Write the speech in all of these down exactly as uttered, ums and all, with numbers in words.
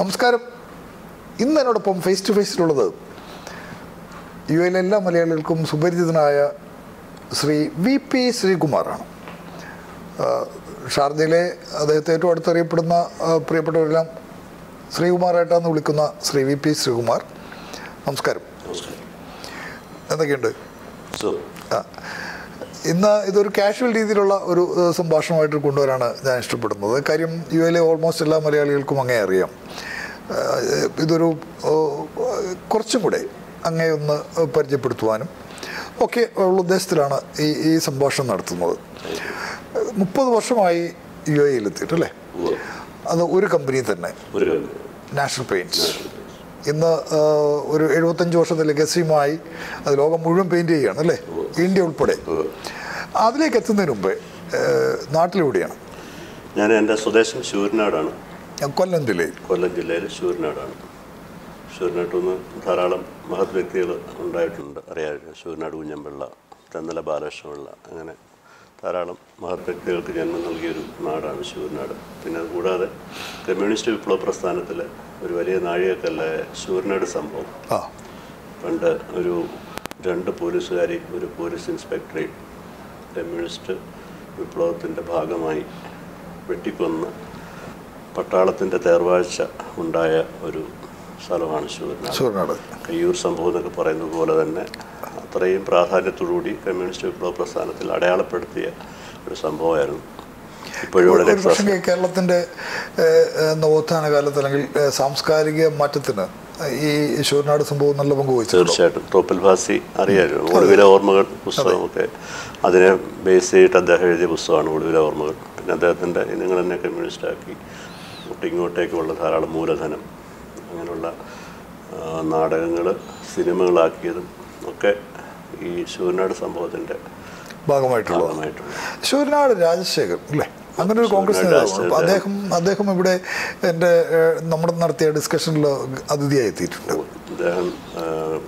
നമസ്കാരം. ഇന്ന് എന്നോടൊപ്പം ഫേസ് ടു ഫേസിലുള്ളത് യു എയിലെ എല്ലാ മലയാളികൾക്കും സുപരിചിതനായ ശ്രീ വി പി ശ്രീകുമാറാണ്. ഷാർജയിലെ അദ്ദേഹത്തെ ഏറ്റവും അടുത്തറിയപ്പെടുന്ന പ്രിയപ്പെട്ടവരെല്ലാം ശ്രീകുമാറായിട്ടാണ് വിളിക്കുന്ന ശ്രീ വി പി ശ്രീകുമാർ, നമസ്കാരം. എന്തൊക്കെയുണ്ട്? ആ, ഇന്ന് ഇതൊരു കാഷ്വൽ രീതിയിലുള്ള ഒരു സംഭാഷണമായിട്ട് കൊണ്ടുവരാനാണ് ഞാൻ ഇഷ്ടപ്പെടുന്നത്. കാര്യം യു എയിലെ ഓൾമോസ്റ്റ് എല്ലാ മലയാളികൾക്കും അങ്ങേ അറിയാം. ഇതൊരു കുറച്ചും കൂടെ അങ്ങേ ഒന്ന് പരിചയപ്പെടുത്തുവാനും ഒക്കെ ഉള്ള ഉദ്ദേശത്തിലാണ് ഈ ഈ സംഭാഷണം നടത്തുന്നത്. മുപ്പത് വർഷമായി യു എയിൽ എത്തിയിട്ടല്ലേ? അത് ഒരു കമ്പനി തന്നെ, നാഷണൽ പെയിൻറ്റ്സ്. ഇന്ന് ഒരു എഴുപത്തഞ്ച് വർഷത്തെ ലെഗസിയുമായി അത് ലോകം മുഴുവൻ പെയിൻറ്റ് ചെയ്യുകയാണ് അല്ലേ, ഇന്ത്യ ഉൾപ്പെടെ. അതിലേക്ക് എത്തുന്നതിന് മുമ്പേ നാട്ടിലെവിടെയാണ്? ഞാൻ എൻ്റെ സ്വദേശം ശൂരനാടാണ്, കൊല്ലം ജില്ലയിൽ. കൊല്ലം ജില്ലയിൽ ശൂരനാടാണ്. ശൂരനാട്ടിൽ നിന്ന് ധാരാളം മഹത് വ്യക്തികൾ ഉണ്ടായിട്ടുണ്ട്, അറിയാമായിരുന്നു. ശൂരനാട് കുഞ്ഞമ്പിള്ള, തെന്നല ബാലകൃഷ്ണപിള്ള, അങ്ങനെ ധാരാളം മഹത് വ്യക്തികൾക്ക് ജന്മം നൽകിയൊരു നാടാണ് ശൂരനാട്. പിന്നെ അതുകൂടാതെ കമ്മ്യൂണിസ്റ്റ് വിപ്ലവ പ്രസ്ഥാനത്തിലെ ഒരു വലിയ നാഴികക്കല്ല് ശൂരനാട് സംഭവം. പണ്ട് ഒരു രണ്ട് പോലീസുകാരി, ഒരു പോലീസ് ഇൻസ്പെക്ടറെ കമ്മ്യൂണിസ്റ്റ് വിപ്ലവത്തിൻ്റെ ഭാഗമായി വെട്ടിക്കൊന്ന് പട്ടാളത്തിൻ്റെ തേർവാഴ്ച ഉണ്ടായ ഒരു സ്ഥലമാണ് ശൂരനാട്. ശൂരനാട് കയ്യൂർ സംഭവം എന്നൊക്കെ പറയുന്നത് പോലെ തന്നെ അത്രയും പ്രാധാന്യത്തോടുകൂടി കമ്മ്യൂണിസ്റ്റ് വിപ്ലവ പ്രസ്ഥാനത്തിൽ അടയാളപ്പെടുത്തിയ ഒരു സംഭവമായിരുന്നു. ഇപ്പോഴും കേരളത്തിൻ്റെ നവോത്ഥാന കാലത്ത് അല്ലെങ്കിൽ സാംസ്കാരിക മാറ്റത്തിന് ഈ ശൂരനാട് സംഭവം നല്ല പങ്ക് വഹിച്ചു. തീർച്ചയായിട്ടും. തോപ്പിൽ ഭാസി അറിയാമല്ലോ, ഒടുവിലെ ഓർമ്മകൾ പുസ്തകമൊക്കെ അതിനെ ബേസ് ചെയ്തിട്ട് അദ്ദേഹം എഴുതിയ പുസ്തകമാണ് ഒടുവിലെ ഓർമ്മകൾ. പിന്നെ അദ്ദേഹത്തിൻ്റെ നിങ്ങൾ തന്നെ കമ്മ്യൂണിസ്റ്റാക്കി ഇങ്ങോട്ടേക്കുള്ള ധാരാളം മൂലധനം, അങ്ങനെയുള്ള നാടകങ്ങൾ സിനിമകളാക്കിയതും ഒക്കെ ഈ ശൂരനാട് സംഭവത്തിൻ്റെ ഭാഗമായിട്ടുള്ളതായിട്ടുള്ള. ശൂരനാട് രാജശേഖർ അല്ലേ, അങ്ങനെ ഒരു കോൺഗ്രസ് നേതാവാണ് അദ്ദേഹം. അദ്ദേഹം ഇവിടെ എൻ്റെ നമ്മുടെ നടത്തിയ ഡിസ്കഷനിൽ അതിഥിയായി എത്തിയിട്ടുണ്ട്. അദ്ദേഹം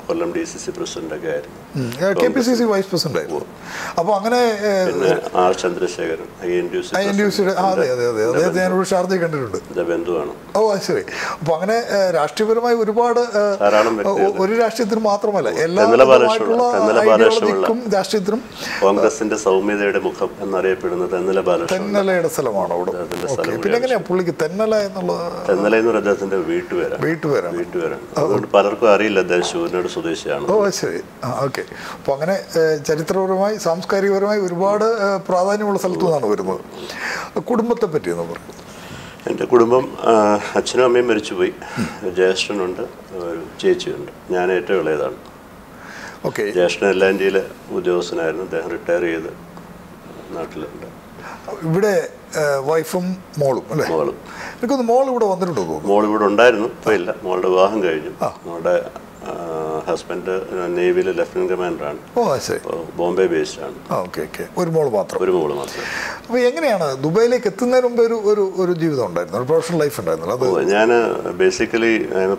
കൊല്ലം ഡി സി സി പ്രസിഡൻ്റൊക്കെ ആയിരുന്നു, K P C C vice president ആയിരുന്നു. അപ്പോൾ അങ്ങനെ ആർ ചന്ദ്രശേഖരൻ ഞാനൊരു ഷാർജയിൽ കണ്ടിട്ടുണ്ട്, ബന്ധുവാണ്. ഓ ശരി. അപ്പോൾ അങ്ങനെ രാഷ്ട്രീയപരമായി ഒരുപാട്, ഒരു രാഷ്ട്രീയത്തിനും മാത്രമല്ല എല്ലാ രാഷ്ട്രീയത്തിനും കോൺഗ്രസിന്റെ സൗമ്യതയുടെ മുഖം എന്നറിയപ്പെടുന്ന തെന്നല തെന്നലയുടെ സ്ഥലമാണ് അവിടെ. പിന്നെ എങ്ങനെയാണ് പുള്ളിക്ക് തെന്നല എന്നുള്ളത്? തെന്നല എന്ന് പറയുന്നത് അദ്ദേഹത്തിന്റെ വീട്ടുപേരാണ്. വീട്ടുപേരാണ് വീട്ടുപേരാണ് അതുകൊണ്ട് പലർക്കും അറിയില്ല അദ്ദേഹം ശൂരനാട് സ്വദേശിയാണ്. ഓ ശരി, ഓക്കെ. അപ്പോൾ അങ്ങനെ ചരിത്രപരമായി സാംസ്കാരികപരമായി ഒരുപാട് പ്രാധാന്യമുള്ള സ്ഥലത്തു നിന്നാണ് വരുന്നത്. കുടുംബത്തെ പറ്റി എന്ന് പറയും. എൻ്റെ കുടുംബം അച്ഛനും അമ്മയും മരിച്ചുപോയി, ജ്യേഷ്ഠനുണ്ട്, ഒരു ചേച്ചിയുണ്ട്. ഞാൻ ഏറ്റവും ഇളയതാണ്. ഓക്കെ. ജ്യേഷ്ഠൻ എല്ലാ ഇന്ത്യയിലെ ഉദ്യോഗസ്ഥനായിരുന്നു. അദ്ദേഹം റിട്ടയർ ചെയ്ത് നാട്ടിലുണ്ട്. ഇവിടെ വൈഫും മോളും അല്ലേ? മോളും എനിക്കൊന്ന് മോൾ ഇവിടെ വന്നിട്ടുണ്ടോ? മോൾ ഇവിടെ ഉണ്ടായിരുന്നു, ഇപ്പോൾ ഇല്ല. മോളുടെ വിവാഹം കഴിഞ്ഞു. മോളുടെ ഹസ്ബൻഡ് നേവിയിൽ ലെഫ്റ്റനന്റ് കമാൻഡറാണ്. ഓ ശരി. ബോംബെ ബേസ്ഡാണ്. Okay okay. ഒരു മോൾ മാത്രം? ഒരു മോൾ മാത്രം. അപ്പോൾ എങ്ങനെയാണ് ദുബായിലേക്ക് എത്തുന്നതിന് മുമ്പ് ഒരു ഒരു ഒരു ജീവിതം ഉണ്ടായിരുന്നു, ഒരു പ്രൊഫഷണൽ ലൈഫ് ഉണ്ടായിരുന്നു? അത് ഞാൻ basically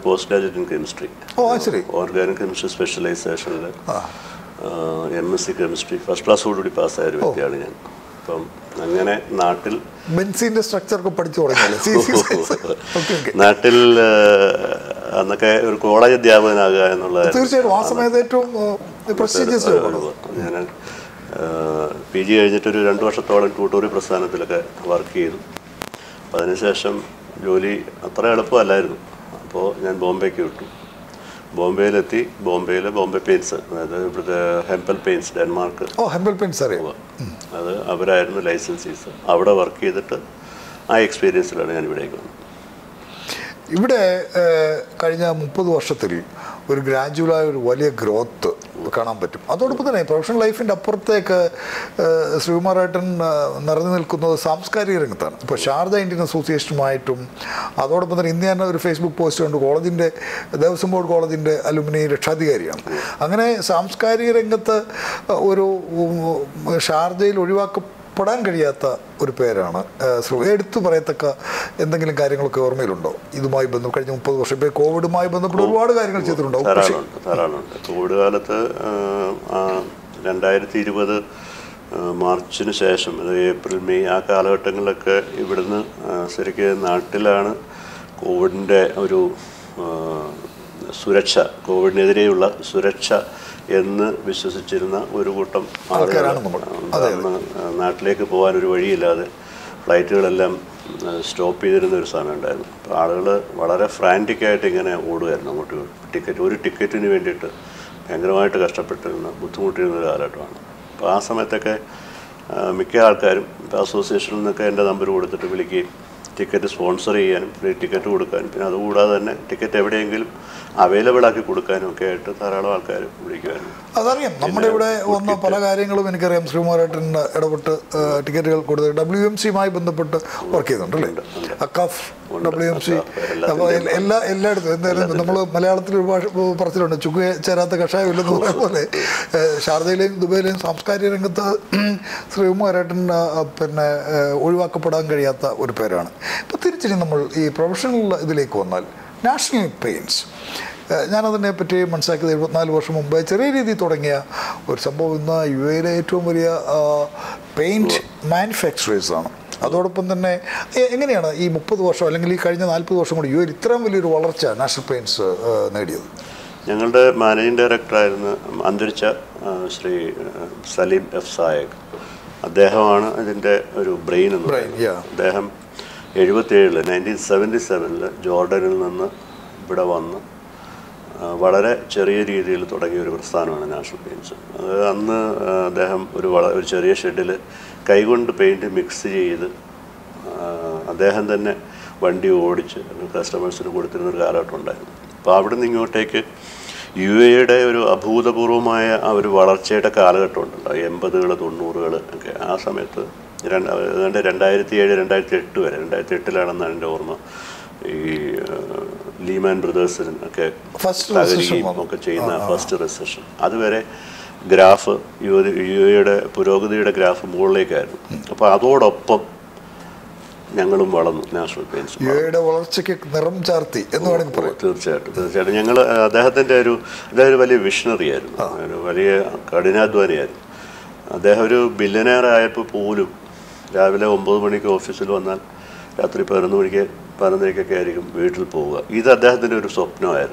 post graduate in chemistry. ഓ ശരി. ഓർഗാനിക് കെമിസ്ട്രി സ്പെഷ്യലൈസേഷനിൽ M S C chemistry first ക്ലാസ്സോടുകൂടി പാസ്സായൊരു വ്യക്തിയാണ് ഞാൻ. അപ്പം അങ്ങനെ നാട്ടിൽ ബെൻസിൻ്റെ സ്ട്രക്ചറൊക്കെ പഠിച്ചു തുടങ്ങിയല്ലേ? നാട്ടിൽ അന്നൊക്കെ ഒരു കോളേജ് അധ്യാപകനാകുക എന്നുള്ളത് തീർച്ചയായിട്ടും ആ സമയത്ത് ഏറ്റവും പ്രസ്റ്റീജിയസ്. ഞാൻ പി ജി കഴിഞ്ഞിട്ടൊരു രണ്ട് വർഷത്തോളം ട്യൂട്ടോറിയൽ പ്രസ്ഥാനത്തിലൊക്കെ വർക്ക് ചെയ്തു. അപ്പം അതിനുശേഷം ജോലി അത്ര എളുപ്പമല്ലായിരുന്നു. അപ്പോൾ ഞാൻ ബോംബെക്ക് വിട്ടു. ബോംബെയിലെത്തി. ബോംബെയിൽ ബോംബെ പെയിൻറ്റ്സ്, അതായത് ഇവിടുത്തെ ഹെമ്പൽ പെയിൻറ്റ്സ്, ഡെൻമാർക്ക്. ഓ ഹെമ്പൽ പെയിൻറ്റ്സ് അറിയാം. അത് അവരായിരുന്നു ലൈസൻസീസ്. അവിടെ വർക്ക് ചെയ്തിട്ട് ആ എക്സ്പീരിയൻസിലാണ് ഞാൻ ഇവിടേക്ക് വന്നത്. ഇവിടെ കഴിഞ്ഞ മുപ്പത് വർഷത്തിൽ ഒരു ഗ്രാജുവലായ ഒരു വലിയ ഗ്രോത്ത് കാണാൻ പറ്റും. അതോടൊപ്പം തന്നെ പ്രൊഫഷണൽ ലൈഫിൻ്റെ അപ്പുറത്തേക്ക് ശ്രീകുമാറേട്ടൻ നിറഞ്ഞു നിൽക്കുന്നത് സാംസ്കാരിക രംഗത്താണ്. ഇപ്പോൾ ശാരദ ഇന്ത്യൻ അസോസിയേഷനുമായിട്ടും അതോടൊപ്പം തന്നെ ഇന്ന് തന്നെ ഒരു ഫേസ്ബുക്ക് പോസ്റ്റ് കൊണ്ട് കോളേജിൻ്റെ ദേവസ്വം ബോർഡ് കോളേജിൻ്റെ അലുമിനി രക്ഷാധികാരിയാണ്. അങ്ങനെ സാംസ്കാരിക രംഗത്ത് ഒരു ശാരദയിൽ ഒഴിവാക്കും പെടാൻ കഴിയാത്ത ഒരു പേരാണ്. എടുത്തു പറയത്തക്ക എന്തെങ്കിലും കാര്യങ്ങളൊക്കെ ഓർമ്മയിലുണ്ടോ ഇതുമായി ബന്ധപ്പെട്ട്? കഴിഞ്ഞ മുപ്പത് വർഷം ഇപ്പോൾ കോവിഡുമായി ബന്ധപ്പെട്ട് ഒരുപാട് കാര്യങ്ങൾ ചെയ്തിട്ടുണ്ടാവും. ധാരാളമുണ്ട് ധാരാളമുണ്ട് കോവിഡ് കാലത്ത് രണ്ടായിരത്തി ഇരുപത് മാർച്ചിന് ശേഷം, ഏപ്രിൽ മെയ് ആ കാലഘട്ടങ്ങളിലൊക്കെ ഇവിടുന്ന് ശരിക്കും നാട്ടിലാണ് Covidinte oru Suracha, Covid Nedreula, Suracha in Missus Chilna, Urugutam, Natlake, Poan, Rivadilla, Flight Lam, Stop either in the sun and then. Rather frantic and I would ticket, or ticket in event. Angravite Gastapetal, Bututin, Pasamataka, Mikar, Association, the kind of number would the Tabuliki. Ticket sponsor and free ticket would can other ticket every angle available like a good kind of character. Other Namade on the Palagarangle when Kerem Srimar and about ticket W M C might been the put or Kazan really a cuff W M C Ella Ella the Malayalam person on the Chuke Charata Kasha Shardeling the Belen Samskari and the Srimar and Ulva Kapadangariata would repair. But the professional the National Paints. I was able to get a paint manufacturers. National Paints. Managing Director Sri Salim F. Saik. They have a brain. Brain, nineteen seventy-seven, Jordan Bidavan, Vadare, Cherry, Real Totaki, Riversano, and National Paints. Then they have Cherry Shedele, Kaigund paint mix. They have then one day old customers who go to the Gara Tonda. Pardon you take it. You aid Abu the Burumaya, our Vadacheta Kara Tonda, Embathur, Tunur, Asameta. And I theatre and I theatre and I theatre and Orma Lehman Brothers first recession. Other graph, you had a Puroga graph more like that. A pathword of pop Yangalum National Paints. You had a wall chicken, Naram Charti, and the they have a billionaire. I will have a official one. I will have a Paranaca. Either that or Sopno.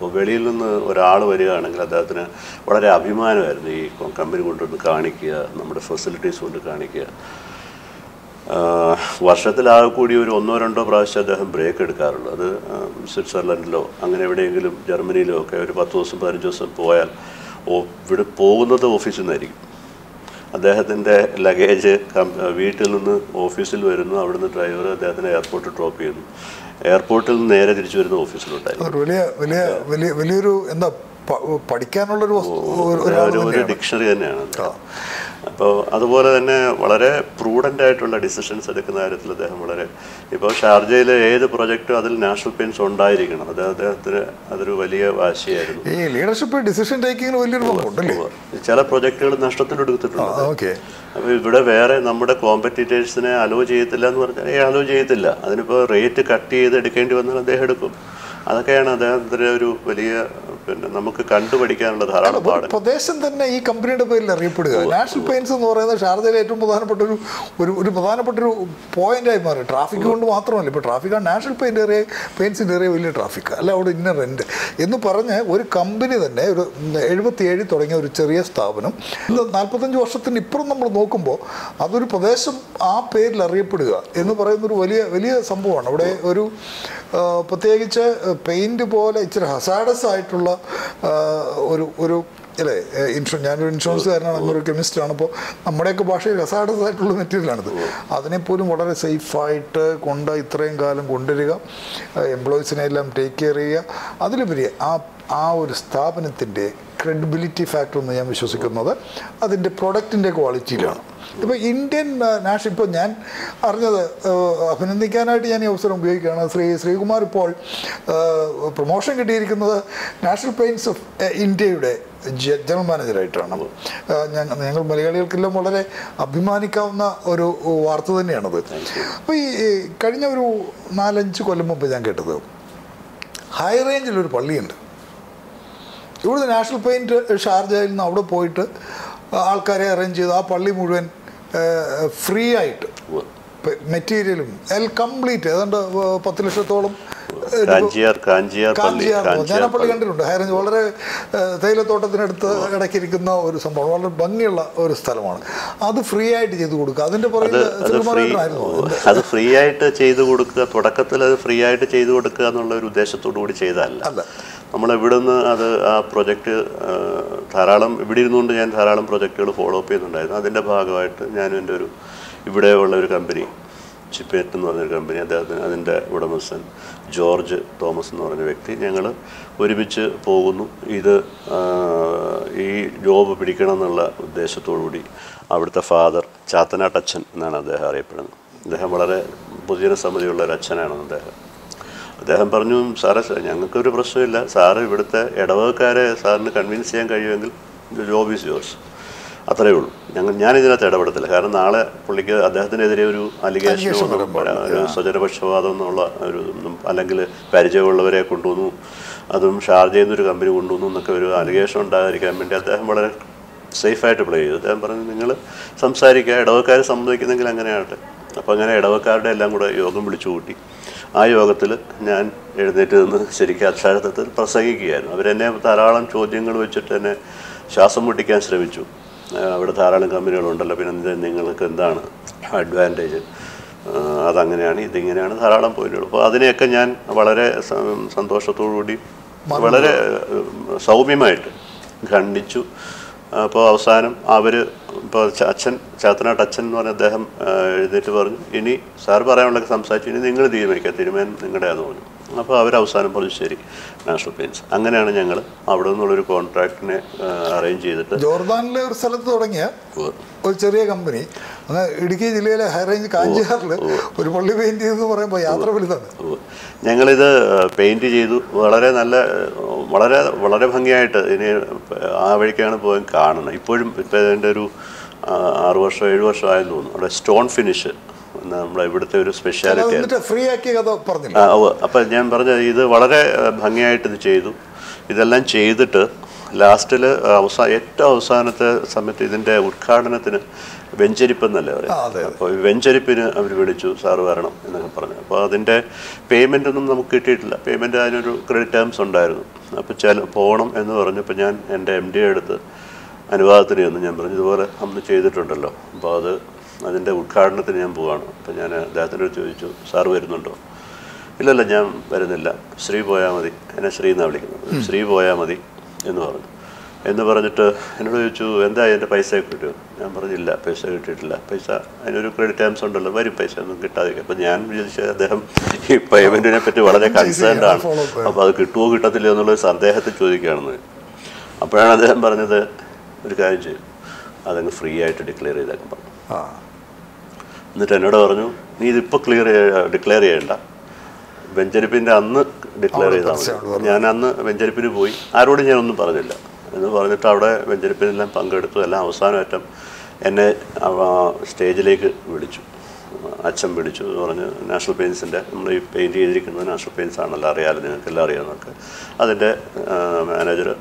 Povelil or Alvarian, what are Abiman? The company went to the Karnikia, number of facilities went to Karnikia. Washatala could you honor and of Russia, the breaker Carl, Switzerland law, Angry Germany law, Pathos, Joseph Poel, or Vidapo the officinary. They had their luggage, vehicle, official, driver, they had an airport to drop in. Airport is near the official time. Will you in the Padicanola was a dictionary? Otherwise, prudent decisions at the Canada. If a Sharjay, the project to other National Paints on diary, other Valia was here. Leadership decision taking will you? The project is not to do it. Okay. We would have a number of competitors in Aloji, the Lanwar, Aloji, the La, and if a rate to cut tea, they came to another, they had to cook. Other than നമുക്ക് കണ്ടുപഠിക്കാനുള്ള ധാരാളം പാഠങ്ങൾ പ്രദേശം തന്നെ ഈ കമ്പനിയുടെ പേരിൽ അറിയപ്പെടുക national paints എന്ന് പറയുന്നത് ഷാർജയിലെ ഏറ്റവും പ്രധാനപ്പെട്ട ഒരു ഒരു പ്രധാനപ്പെട്ട ഒരു പോയിന്റ് ആയി മാറി ട്രാഫിക് കൊണ്ട് മാത്രമല്ല ഇപ്പോൾ ട്രാഫിക് ആണ് നാഷണൽ പെയിന്റ് ഏരിയ പെയിന്റ്സിന്റെ ഏരിയ വലിയ ട്രാഫിക് അല്ല അവിടെ ഇന്ന റെന്റ് എന്ന് പറഞ്ഞ് ഒരു കമ്പനി തന്നെ ഒരു എഴുപത്തിയേഴ് തുടങ്ങിയ ഒരു ചെറിയ സ്ഥാപനം നാൽപ്പത്തിയഞ്ച് വർഷത്തിന് ഇപ്പുറം നമ്മൾ നോക്കുമ്പോൾ അതൊരു പ്രദേശം ആ പേരിൽ അറിയപ്പെടുക എന്ന് പറയുന്ന ഒരു വലിയ വലിയ സംഭവമാണ് അവിടെ ഒരു പ്രത്യേകിച്ച് പെയിന്റ് പോലെ ഇത്ര ഹസാർഡസ് ആയിട്ടുള്ള or insurance and chemist on a Modeka Bashi, a sad material. Adenapur, what are a safe fight, Konda, Itrangal, and Gondariga, employees in Elam, take care. Other our staff and the day, credibility factor on the Yamisho another, other than the product in the quality. Indian national Panyan are the Canadian Yosarum, Sri Sri Kumar Paul, promotion at the National Paints of India, General Manager. Yangal Malayal Kilamole, Abhimanikavna or Wartha than another. We Kadinaru Nalan Chukolamo Pajanket. High range little Poland. You the National Paint Sharjah in Auto Poet, Alcaria Ranges, Apali Mudan. Uh, free it material, all complete. That under ten lakh Kanjiar, Kanjiar, Kanjiar. Kanjiar. Kanjiar. Chipet and other company, other than the Udamason, George Thomas, or an Vecti, Yangala, very much Pogunu, either E. Job Pedicanala, Desatudi, after the father, Chatana Tachan, Nana the Harapan. The Hamara Buzina Samuel Rachan and the The Hampernum Saras and Yankur Brasilla, Sarah Vidata, Edavacare, Sarna convinced Yanka, the job is yours. Atharayul. Yangan yani jana theda badathil. Karan naala polika adhathane thereyu allegation oru sajara vachshavadan oru alangile Parisay oru lavare kunduunu. Adum Sharjay oru company kunduunu nakke oru allegation da requirement atham bada safe at play. Atham paran nengala samsari kaya adavakar samdoi ke nengala angane aathe. Apangane adavakar da ellam gora yogam bilichuuti. Aa yogathil njan ednettu serikka atharthathil prasangikiyanu. Avarenne tharalam chodyangal vechittu enne shasam muttikkan shramichu. But the company will develop in the Ningle advantage. Adangani, thinking another Haralam point. Adinakanyan, Valere, Santosha Turudi, Valere, Saubi might, Gandichu, Pausanum, Avere, Chachan, Chatana Tachan, one of them, they were any Sarbaram like some such in the English, they make it remain in Gadadon. Averasan Polisheri, National Paints. Angan and Yangle, Avadon contract arrange it. Jordan Lev Salatoria, Ulcheria Company, Idiki arrange Kanjar, but only paint is over by other with them. Yangle is a painted Valera Valera Hangate in a American poem carn. He put him under or a stone finish. I would have a speciality. I free acting of the Parthim. Upper Jamberja either Valare Hangay to the Chedu, either lunch either last till Ausanata summit isn't a wood cardinal venture upon the level. Venture pin everybody choose our in the Parana. Then the payment on the credit payment credit terms on dial. A Pachal Ponum and the Oranapajan and M D the Anniversary on the Jamber. I'm the Chase Trundle. Bother. I think they would card nothing and Buana, Pajana, that other two, Sarver Nundo. Illa Jam, Veranilla, Sri Boyamadi, and a Sri Navlik, Sri Boyamadi, in Oran. And the Varanita, and Ruchu, and the Enterprise Secretary, Ambrilla, Pesa, Pesa, and you credit terms on the very patient and get the Pajan, will share them. He payment in a petty what are they concerned about the two good Leonolas and they had to choose the German. Apparently, the Baranada Rigaji, I think free I to declare it. The tenor or no, neither declare declare. Venturipin and declare it. Yanan, Venturipin, I wrote in the Paradilla. And the Varnata, Venturipin and Punker to allow sun at them and a stage lake village. At some village or National Paints and painted the National Paints and Laria and Calaria. Other manager,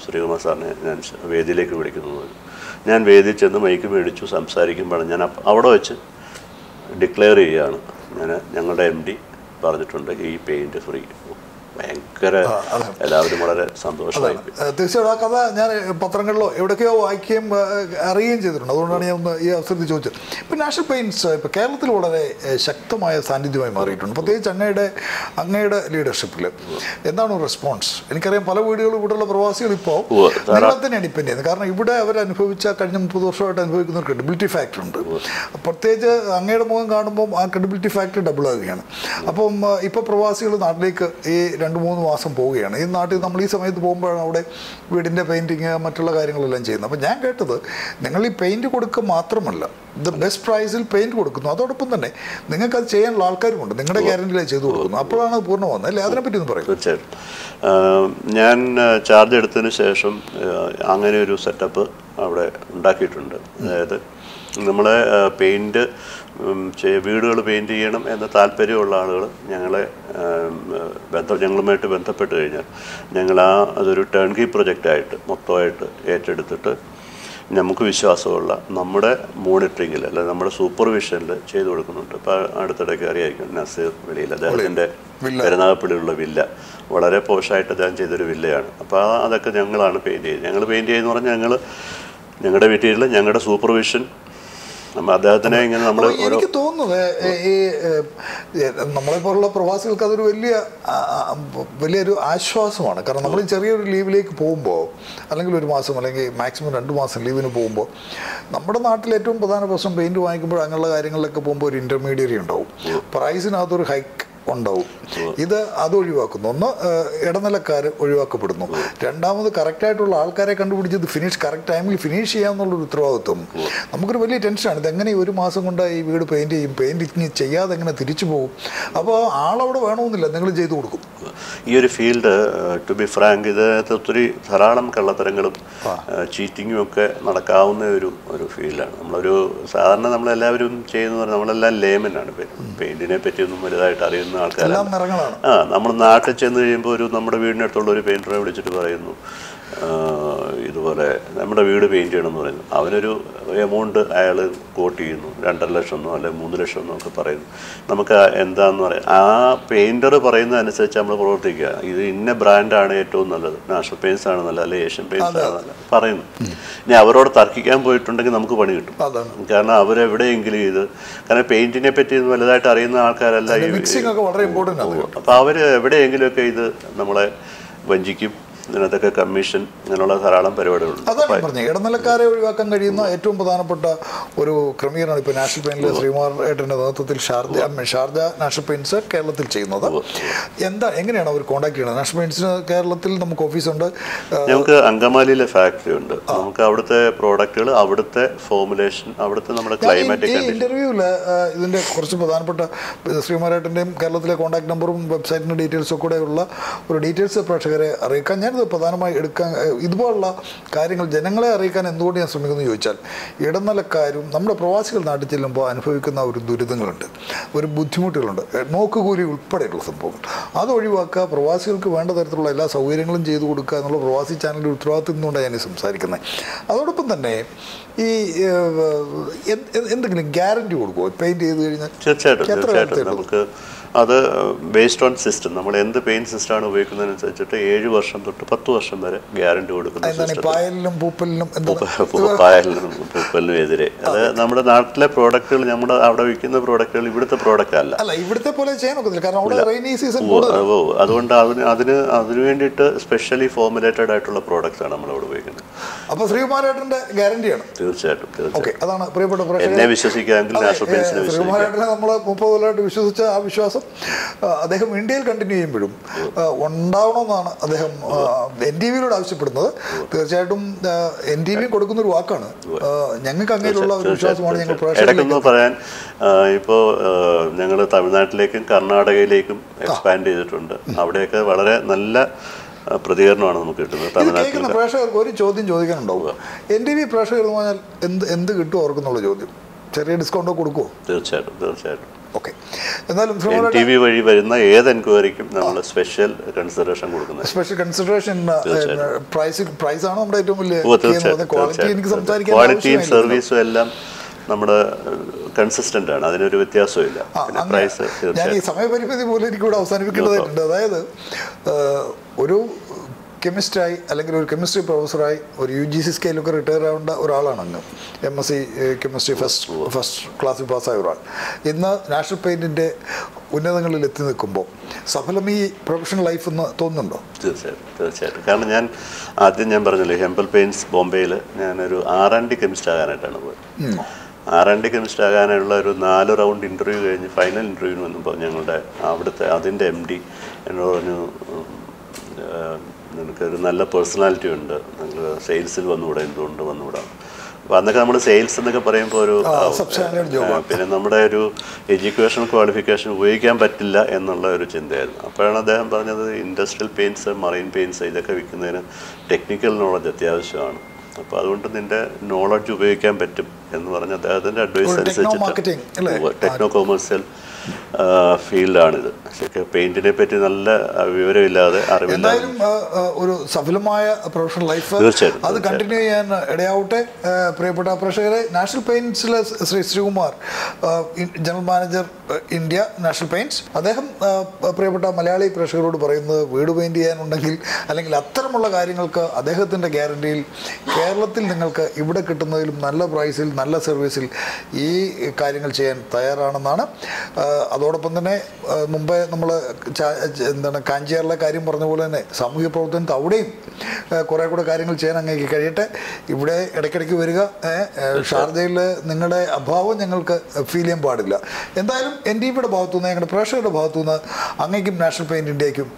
Sri Masarne and Vedi Lake Village. I was able to declare some sorry. I was able to declare that M D was paint free. I was I was able to get a lot of money. I was able to get a painting. I was able to get a lot of money. The best price is paint. You can get a lot of money. You can get a lot of money. I വീടുകൾ paint ചെയ്യണം എന്ന താൽപര്യമുള്ള ആളുകൾ ഞങ്ങളെ ബന്ധം ഞങ്ങളുമായിട്ട് ബന്ധപ്പെട്ട് കഴിഞ്ഞാൽ ഞങ്ങൾ ആ അതൊരു ടേൺ കീ പ്രൊജക്റ്റ് ആയിട്ട് മൊത്തമായിട്ട് ഏറ്റെടുത്തിട്ട് നമുക്ക് വിശ്വാസമുള്ള നമ്മുടെ മോണിറ്ററിംഗിൽ അല്ല നമ്മുടെ സൂപ്പർവിഷനിൽ ചെയ്തു കൊടുക്കുന്നുണ്ട്. ഇപ്പോൾ അടുത്തിടയ്ക്ക് അറിയായിരിക്കും നസീർ വെളിയിൽ അദ്ദേഹത്തിൻ്റെ പെരുന്നാഗപ്പള്ളിയിലുള്ള വില്ല വളരെ പോഷായിട്ട് അദ്ദേഹം ചെയ്തൊരു വില്ലയാണ്. അപ്പോൾ അതൊക്കെ ഞങ്ങളാണ് പെയിൻറ്റ് ചെയ്യുന്നത്. ഞങ്ങൾ പെയിൻറ്റ് ചെയ്യുന്നതെന്ന് പറഞ്ഞാൽ ഞങ്ങൾ ഞങ്ങളുടെ വീട്ടിൽ ഞങ്ങളുടെ സൂപ്പർവിഷൻ അദ്ദേഹത്തിനെ ഇങ്ങനെ നമ്മൾ എനിക്ക് തോന്നുന്നത് ഈ നമ്മളെപ്പോലുള്ള പ്രവാസികൾക്ക് അതൊരു വലിയ വലിയൊരു ആശ്വാസമാണ്. കാരണം നമ്മൾ ചെറിയൊരു ലീവിലേക്ക് പോകുമ്പോൾ അല്ലെങ്കിൽ ഒരു മാസം അല്ലെങ്കിൽ മാക്സിമം രണ്ട് മാസം ലീവിന് പോകുമ്പോൾ നമ്മുടെ നാട്ടിൽ ഏറ്റവും പ്രധാന പ്രശ്നം പെയിൻറ്റ് വാങ്ങിക്കുമ്പോൾ അങ്ങനെയുള്ള കാര്യങ്ങളിലൊക്കെ പോകുമ്പോൾ ഒരു ഇൻ്റർമീഡിയറി ഉണ്ടാവും, പ്രൈസിനകത്തൊരു ഹൈക്ക് ഉണ്ടാവും. ഇത് അത് ഒഴിവാക്കുന്നു. ഒന്ന്, ഇടനിലക്കാർ ഒഴിവാക്കപ്പെടുന്നു. രണ്ടാമത്, കറക്റ്റായിട്ടുള്ള ആൾക്കാരെ കണ്ടുപിടിച്ച് ഇത് ഫിനിഷ് കറക്റ്റ് ടൈമിൽ ഫിനിഷ് ചെയ്യാമെന്നുള്ളൊരു ഉത്തരവാദിത്വം. നമുക്കൊരു വലിയ ടെൻഷനാണ്, ഇതെങ്ങനെ ഒരു മാസം കൊണ്ട് ഈ വീട് പെയിൻറ്റ് ചെയ്യും, പെയിൻറ്റ് ചെയ്യാതെ എങ്ങനെ തിരിച്ചു പോകും. അപ്പോൾ ആളവിടെ വേണമെന്നില്ല, നിങ്ങൾ ചെയ്തു കൊടുക്കും. ഈ ഒരു ഫീൽഡ് ടു ബി ഫ്രാങ്ക് ഇതിനകത്ത് ഒത്തിരി ധാരാളം കള്ളത്തരങ്ങളും ചീറ്റിങ്ങും ഒക്കെ നടക്കാവുന്ന ഒരു ഒരു ഫീൽഡാണ്. നമ്മളൊരു സാധാരണ നമ്മളെല്ലാവരും ചെയ്യുന്ന നമ്മളെല്ലാം ലേമനാണ്. പെയിൻറ്റിനെ പറ്റിയൊന്നും വലുതായിട്ട് അറിയുന്നു ആൾക്കാരാണ്. ആ നമ്മൾ നാട്ടിൽ ചെന്ന് കഴിയുമ്പോൾ ഒരു നമ്മുടെ വീടിനടുത്തുള്ള ഒരു പെയിൻറ്ററെ വിളിച്ചിട്ട് പറയുന്നു ഇതുപോലെ നമ്മുടെ വീട് പെയിൻറ്റ് ചെയ്യണമെന്ന് പറയുന്നു. അവനൊരു എമൗണ്ട് അയാൾ കോട്ട് ചെയ്യുന്നു, രണ്ടര ലക്ഷം എന്നോ അല്ലെങ്കിൽ മൂന്ന് ലക്ഷം എന്നോ ഒക്കെ പറയുന്നു. നമുക്ക് എന്താണെന്ന് പറയാം, ആ പെയിൻറ്റർ പറയുന്നതനുസരിച്ച് നമ്മൾ പ്രവർത്തിക്കുക. ഇത് ഇന്ന ബ്രാൻഡാണ് ഏറ്റവും നല്ലത്, നാഷണൽ പെയിൻസ് ആണ് നല്ലത് അല്ലെങ്കിൽ ഏഷ്യൻ പെയിൻസ് ആണ് നല്ലത് പറയുന്നു. ഇനി അവരോട് തർക്കിക്കാൻ പോയിട്ടുണ്ടെങ്കിൽ നമുക്ക് പണി കിട്ടും. കാരണം അവരെവിടെയെങ്കിലും ഇത് കാരണം പെയിൻറ്റിനെ പറ്റി വലുതായിട്ട് അറിയുന്ന ആൾക്കാരല്ല. അപ്പോൾ അവർ എവിടെയെങ്കിലുമൊക്കെ ഇത് നമ്മളെ വഞ്ചിക്കും. ഇതിനകത്തൊക്കെ കമ്മീഷൻ അങ്ങനെയുള്ള ധാരാളം പരിപാടികളുണ്ട്. അതാണ് പറഞ്ഞത്, ഇടനിലക്കാരെ ഒഴിവാക്കാൻ കഴിയുന്ന ഏറ്റവും പ്രധാനപ്പെട്ട ഒരു ക്രമീകരണമാണ് ഇപ്പോൾ നാഷണൽ പെയിൻറ്റിലെ ശ്രീകുമാർ ഏട്ടൻ്റെ നേതൃത്വത്തിൽ ഷാർജ ഷാർജ നാഷണൽ പെയിൻറ്റ്സ് കേരളത്തിൽ ചെയ്യുന്നത്. എന്താ എങ്ങനെയാണ് അവർ കോൺടാക്ട് ചെയ്യുന്നത്? നാഷണൽ പെയിൻറ്റ്സിന് കേരളത്തിൽ നമുക്ക് ഓഫീസുണ്ട്, നമുക്ക് അങ്കമാലിയിലെ ഫാക്ടറി ഉണ്ട്. നമുക്ക് അവിടുത്തെ പ്രോഡക്റ്റുകൾ, അവിടുത്തെ ഫോർമുലേഷൻ, അവിടുത്തെ നമ്മുടെ ക്ലൈമാറ്റിക് ഇൻ്റർവ്യൂവിൽ ഇതിൻ്റെ കുറച്ച് പ്രധാനപ്പെട്ട ശ്രീകുമാർ ഏട്ടൻ്റെയും കേരളത്തിലെ കോൺടാക്ട് നമ്പറും വെബ്സൈറ്റിൻ്റെ ഡീറ്റെയിൽസും കൂടെയുള്ള ഒരു ഡീറ്റെയിൽസ് പ്രേക്ഷകരെ അറിയിക്കാൻ ഞാൻ പ്രധാനമായി എടുക്കാൻ ഇതുപോലുള്ള കാര്യങ്ങൾ ജനങ്ങളെ അറിയിക്കാൻ എന്തുകൊണ്ട് ഞാൻ ശ്രമിക്കുന്നു ചോദിച്ചാൽ, ഇടനിലക്കാരും നമ്മുടെ പ്രവാസികൾ നാട്ടിൽ ചെല്ലുമ്പോൾ അനുഭവിക്കുന്ന ഒരു ദുരിതങ്ങളുണ്ട്, ഒരു ബുദ്ധിമുട്ടുകളുണ്ട്, നോക്കുകൂലി ഉൾപ്പെടെയുള്ള സംഭവം. അത് ഒഴിവാക്കുക, പ്രവാസികൾക്ക് വേണ്ട തരത്തിലുള്ള എല്ലാ സൗകര്യങ്ങളും ചെയ്തു കൊടുക്കുക എന്നുള്ള പ്രവാസി ചാനലിൻ്റെ ഉത്തരവാദിത്വം എന്നുകൊണ്ടാണ് ഞാൻ സംസാരിക്കുന്നത്. അതോടൊപ്പം തന്നെ ഈ എന്തെങ്കിലും ഗ്യാരണ്ടി കൊടുക്കുമോ പെയിൻറ്റ് ചെയ്ത് കഴിഞ്ഞാൽ? തീർച്ചയായിട്ടും നമുക്ക് അത് ബേസ്ഡ് ഓൺ സിസ്റ്റം, നമ്മൾ എന്ത് പെയിൻറ്റ് സിസ്റ്റമാണ് ഉപയോഗിക്കുന്നതിനനുസരിച്ചിട്ട് ഏഴ് വർഷം തൊട്ട് പത്ത് വർഷം വരെ ഗ്യാരണ്ടി കൊടുക്കുന്നു. പായലിനും പൂപ്പലിനും പായലിനും പൂപ്പലിനും എതിരെ അത് നമ്മുടെ നാട്ടിലെ പ്രോഡക്റ്റുകൾ, നമ്മുടെ അവിടെ വിൽക്കുന്ന പ്രോഡക്റ്റുകൾ ഇവിടുത്തെ പ്രോഡക്റ്റ് അല്ല, ഇവിടുത്തെ പോലെ ചെയ്യാൻ ഒക്കത്തില്ല. കാരണം അവിടെ റെയിനി സീസൺ ഓ അതുകൊണ്ട് അതിന് അതിന് അതിനു വേണ്ടിയിട്ട് സ്പെഷ്യലി ഫോർമുലേറ്റഡ് ആയിട്ടുള്ള പ്രോഡക്റ്റ്സ് ആണ് നമ്മളവിടെ ഉപയോഗിക്കുന്നത്. അപ്പോൾ ശ്രീകുമാർ ഏട്ടൻ്റെ ഗ്യാരണ്ടിയാണ് തീർച്ചയായിട്ടും. ഓക്കെ, അതാണ് പ്രിയപ്പെട്ട എന്നെ വിശ്വസിക്കാമെങ്കിൽ നാഷണൽ പെയിൻസിനെ ശ്രീകുമാർ ഏട്ടനെ നമ്മൾ മുപ്പത് കൊല്ലമായിട്ട് വിശ്വസിച്ച ആ വിശ്വാസം അദ്ദേഹം ഇന്ത്യയിൽ കണ്ടിന്യൂ ചെയ്യുമ്പോഴും ഉണ്ടാവണമെന്നാണ് അദ്ദേഹം എൻ ടി വിയിലൂടെ ആവശ്യപ്പെടുന്നത്. തീർച്ചയായിട്ടും എൻ ടി വിയും കൊടുക്കുന്നൊരു വാക്കാണ്, ഞങ്ങൾക്ക് അങ്ങനെയുള്ള ഒരു വിശ്വാസമാണ്. ഞങ്ങൾ പറയാൻ ഇപ്പോൾ ഞങ്ങൾ തമിഴ്നാട്ടിലേക്കും കർണാടകയിലേക്കും എക്സ്പാൻഡ് ചെയ്തിട്ടുണ്ട്. അവിടെയൊക്കെ വളരെ നല്ല പ്രതികരണമാണ് നമുക്ക് കിട്ടുന്നത്. തമിഴ്നാട്ടിൽ പ്രേക്ഷകർക്ക് ഒരു ചോദ്യം ചോദിക്കാനുണ്ടാവുക, എൻ ടി വി പ്രേക്ഷകർ എന്ന് പറഞ്ഞാൽ എന്ത് എന്ത് കിട്ടും അവർക്കെന്നുള്ള ചോദ്യം. ചെറിയ ഡിസ്കൗണ്ടോ കൊടുക്കുമോ? തീർച്ചയായിട്ടും തീർച്ചയായിട്ടും. ഓക്കെ, എന്നാലും ടി വി വഴി വരുന്ന ഏത് എൻക്വയറിക്കും നമ്മൾ സ്പെഷ്യൽ കൺസിഡറേഷൻ കൊടുക്കുന്നത്. സ്പെഷ്യൽ കൺസിഡറേഷൻ പ്രൈസ് പ്രൈസാണ് നമ്മുടെ ഏറ്റവും വലിയ ക്വാളിറ്റി. എനിക്ക് സംസാരിക്കാൻ ക്വാളിറ്റിയും സർവീസും എല്ലാം നമ്മുടെ കൺസിസ്റ്റൻ്റ് ആണ്, അതിനൊരു വ്യത്യാസമില്ല. പ്രൈസ് ഞാൻ ഈ സമയപരിമിതി പോലും എനിക്കിവിടെ അവസാനിപ്പിക്കേണ്ടതായിട്ടുണ്ട്. അതായത് ഒരു കെമിസ്റ്റായി അല്ലെങ്കിൽ ഒരു കെമിസ്ട്രി പ്രൊഫസറായി ഒരു യു ജി സി സ്കെയിലൊക്കെ റിട്ടയർ ആവേണ്ട ഒരാളാണ് അങ്ങ്. M S C chemistry first first ക്ലാസ്സിൽ പാസ്സായ ഒരാൾ ഇന്ന് നാഷണൽ പെയിൻറ്റിൻ്റെ ഉന്നതങ്ങളിൽ എത്തി നിൽക്കുമ്പോൾ സഫലം ഈ പ്രൊഫഷണൽ ലൈഫ് എന്ന് തോന്നുന്നുണ്ടോ? തീർച്ചയായിട്ടും തീർച്ചയായിട്ടും. കാരണം ഞാൻ ആദ്യം ഞാൻ പറഞ്ഞല്ലോ, ഹെമ്പൽ പെയിൻറ്റ്സ് ബോംബെയിൽ ഞാനൊരു ആർ ആൻഡ് ഡി കെമിസ്റ്റ് ആകാനായിട്ടാണ് പോയത്. ആർ ആൻഡ് ഡി കെമിസ്റ്റ് ആകാനുള്ള ഒരു നാല് റൗണ്ട് ഇൻ്റർവ്യൂ കഴിഞ്ഞ് ഫൈനൽ ഇൻ്റർവ്യൂവിന് വന്നപ്പോൾ ഞങ്ങളുടെ അവിടുത്തെ അതിൻ്റെ എം ഡി എന്നോട് പറഞ്ഞു, നിനക്കൊരു നല്ല പേഴ്സണാലിറ്റി ഉണ്ട്, നിങ്ങൾ സെയിൽസിൽ വന്നുകൂടെ? എന്തുകൊണ്ട് വന്നുകൂടാ? അപ്പോൾ അന്നൊക്കെ നമ്മൾ സെയിൽസ് എന്നൊക്കെ പറയുമ്പോൾ ഒരു പിന്നെ നമ്മുടെ ഒരു എഡ്യൂക്കേഷൻ ക്വാളിഫിക്കേഷൻ ഉപയോഗിക്കാൻ പറ്റില്ല എന്നുള്ള ഒരു ചിന്തയായിരുന്നു. അപ്പോഴാണ് അദ്ദേഹം പറഞ്ഞത്, ഇൻഡസ്ട്രിയൽ പെയിൻറ്റ്സ്, മറൈൻ പെയിൻറ്റ്സ് ഇതൊക്കെ വിൽക്കുന്നതിന് ടെക്നിക്കൽ നോളജ് അത്യാവശ്യമാണ്. അപ്പോൾ അതുകൊണ്ട് നിൻ്റെ നോളജ് ഉപയോഗിക്കാൻ പറ്റും, എന്ന് പറഞ്ഞ അദ്ദേഹത്തിൻ്റെ അഡ്വൈസ് അനുസരിച്ചിട്ട് ടെക്നോ കൊമേഴ്സ്യൽ ഫീൽഡാണിത്. പക്ഷേ പെയിന്റിനെ പറ്റി നല്ല വിവരമില്ലാതെ അറിവില്ലാതെ ഒരു സഫലമായ പ്രൊഫഷണൽ ലൈഫ് അത് കണ്ടിന്യൂ ചെയ്യാൻ ഇടയാവട്ടെ. പ്രിയപ്പെട്ട പ്രേക്ഷകരെ, നാഷണൽ പെയിൻറ്റ്സിലെ Shri Sreekumar, general manager India national paints, അദ്ദേഹം പ്രിയപ്പെട്ട മലയാളി പ്രേക്ഷകരോട് പറയുന്നത് വീട് പെയിൻറ് ചെയ്യാനുണ്ടെങ്കിൽ അല്ലെങ്കിൽ അത്തരമുള്ള കാര്യങ്ങൾക്ക് അദ്ദേഹത്തിൻ്റെ ഗ്യാരണ്ടിയിൽ കേരളത്തിൽ നിങ്ങൾക്ക് ഇവിടെ കിട്ടുന്നതിലും നല്ല പ്രൈസിൽ നല്ല സർവീസിൽ ഈ കാര്യങ്ങൾ ചെയ്യാൻ തയ്യാറാണെന്നാണ്. അതോടൊപ്പം തന്നെ മുമ്പേ നമ്മൾ എന്താണ് കാഞ്ചിയാറിലെ കാര്യം പറഞ്ഞ പോലെ തന്നെ സാമൂഹ്യ പ്രവർത്തനത്തിൽ അവിടെയും കുറേ കൂടെ കാര്യങ്ങൾ ചെയ്യാൻ അങ്ങേക്ക് കഴിയട്ടെ. ഇവിടെ ഇടയ്ക്കിടയ്ക്ക് വരിക. ഷാർജയിൽ നിങ്ങളുടെ അഭാവം ഞങ്ങൾക്ക് ഫീൽ ചെയ്യാൻ പാടില്ല. എന്തായാലും എൻ ഡി പിയുടെ ഭാഗത്തു നിന്ന്, ഞങ്ങളുടെ പ്രേക്ഷകരുടെ ഭാഗത്തു നിന്ന് അങ്ങേക്കും നാഷണൽ പെയിൻറ് ഇന്ത്യക്കും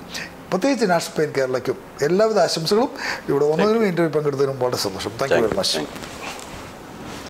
പ്രത്യേകിച്ച് നാഷണൽ പെയിൻറ് കേരളയ്ക്കും എല്ലാവിധ ആശംസകളും. ഇവിടെ ഒന്നതിനും ഇൻ്റർവ്യൂ പങ്കെടുത്തതിനും വളരെ സന്തോഷം. Thank you very much.